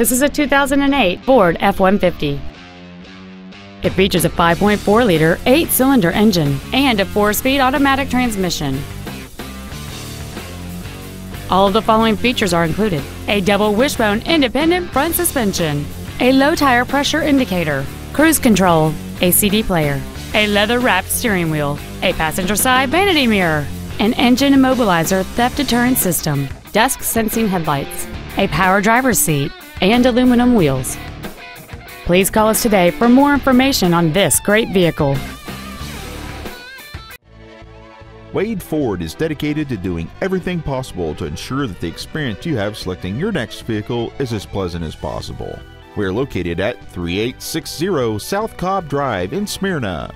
This is a 2008 Ford F-150. It features a 5.4-liter, 8-cylinder engine and a 4-speed automatic transmission. All of the following features are included: a double wishbone independent front suspension, a low tire pressure indicator, cruise control, a CD player, a leather-wrapped steering wheel, a passenger side vanity mirror, an engine immobilizer theft deterrent system, dusk sensing headlights, a power driver's seat, and aluminum wheels. Please call us today for more information on this great vehicle. Wade Ford is dedicated to doing everything possible to ensure that the experience you have selecting your next vehicle is as pleasant as possible. We are located at 3860 South Cobb Drive in Smyrna.